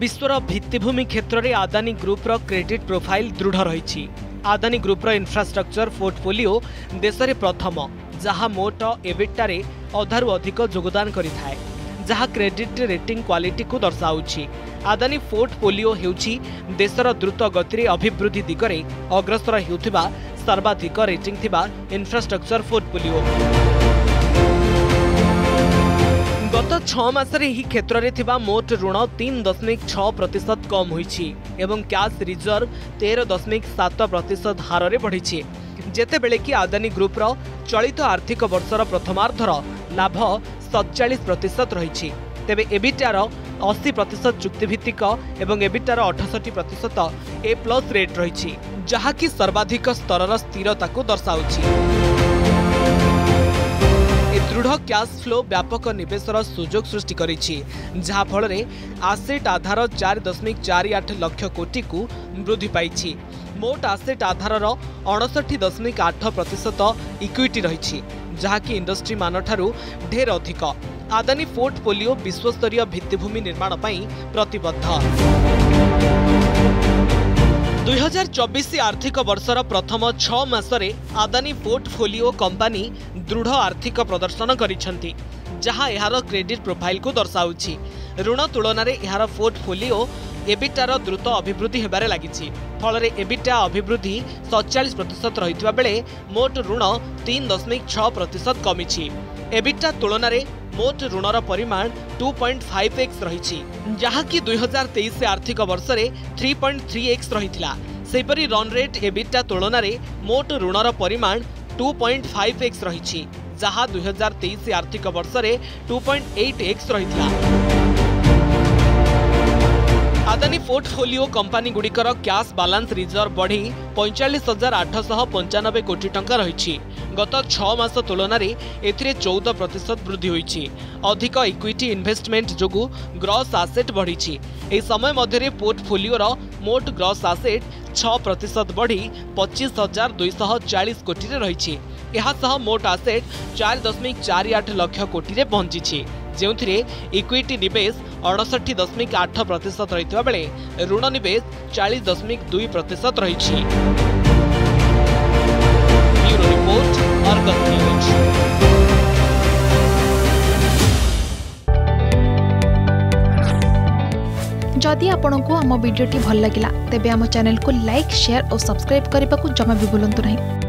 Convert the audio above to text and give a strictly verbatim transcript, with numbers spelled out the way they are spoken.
विश्वर भित्तिभूमि क्षेत्र में Adani group credit profile दृढ़ रही। आदानी ग्रुप्र इन्फ्रास्ट्रक्चर पोर्टफोलिओ देश में प्रथम जहाँ मोट एबिटा रे अधारू अधिक योगदान करिथाय, जहाँ क्रेडिट रेटिंग क्वालिटी को दर्शाउछि। आदानी पोर्टफोलिओ हेउछि देशर द्रुत गति रे अभिवृद्धि दिगरे अग्रसर हेउथिबा सर्वाधिक रेटिंग थिबा इन्फ्रास्ट्रक्चर पोर्टफोलिओ। गत छह मास रे ही क्षेत्र रे थिबा मोट ऋण तीन दशमिक छः प्रतिशत कम होईछि एवं कैश रिजर्व तेरह दशमिक सात प्रतिशत हार रे बढ़िछि, जेतेबेले कि आदानी ग्रुप्र चलित आर्थिक वर्षर प्रथमार्धर लाभ सैंतालीस प्रतिशत रही। तेबे एबिटार अस्सी प्रतिशत चुक्तिभित्तिक एवं एबिटार अठसठी प्रतिशत ए प्लस रेट रही, जहाँकि सर्वाधिक स्तर स्थिरता को दर्शाउछि। दृढ़ कैश फ्लो व्यापक निवेशर सुजोग सृष्टि करिछि, जहा फलरे आसेट आधार चार दशमिक चार आठ लाख कोटी को वृद्धि पाई। मोट आसेट आधार अड़सठी दशमिक आठ प्रतिशत इक्विटी रही, जहाँकि इंडस्ट्री मान ठारू ढेर अधिक। आदानी पोर्टफोलिओ विश्वस्तरीय भित्तिभूमि निर्माण पाई प्रतिबद्ध। दुई हजार चौबीस आर्थिक वर्षर प्रथम छह मासरे आदानी पोर्टफोलिओ कंपानी दृढ़ आर्थिक प्रदर्शन करिछंती, जहां एहार क्रेडिट प्रोफाइल को दर्शाउछि। ऋण तुलन में एहार पोर्टफोलिओ एबिटार द्रुत अभिवृद्धि हेबारे लागिछि। फलरे एबिटा अभिवृद्धि सैंतालीस प्रतिशत रहितबा बेले मोट ऋण तीन दशमिक छः प्रतिशत कमिछि। एबिटा तुलन में मोट ऋणर परिमाण टू पॉइंट फाइव एक्स रही, जहाँकि दुई हजार तेईस आर्थिक वर्ष में थ्री पॉइंट थ्री एक्स रही। सेपरी रन रेट एबिटा तुलन में मोट ऋणर परिमाण टू पॉइंट फाइव एक्स रही, जहाँ दुई हजार तेईस आर्थिक वर्ष में टू पॉइंट एट एक्स रही। आदानी पोर्टफोलिओ कंपानी गुड़िकर कैश बालांस रिजर्व बढ़ी पैंचाश हजार आठश पंचानबे कोटी टंका रही। गत छह मास तुलन में चौदह प्रतिशत वृद्धि होती। अधिक इक्विटी इन्वेस्टमेंट जोगु ग्रॉस आसेट बढ़ी। इस समय मध्य पोर्टफोलिओर मोट ग्रॉस आसेट छः प्रतिशत बढ़ी पचीस हजार दुईश चालीस कोटी रही। यह मोट आसेट चार दशमिक चार आठ लाख कोटी पहुंची, जो इक्विटी निवेश अड़सठी दशमिक आठ प्रतिशत रही बेले ऋण निवेश चालीस दशमिक दुई प्रतिशत रही। Bureau report, Argus news. जदि आपंक आम भिडी भल लगा तेब आम चैनल को लाइक, शेयर और सब्सक्राइब करने को जमा भी बुलां नहीं।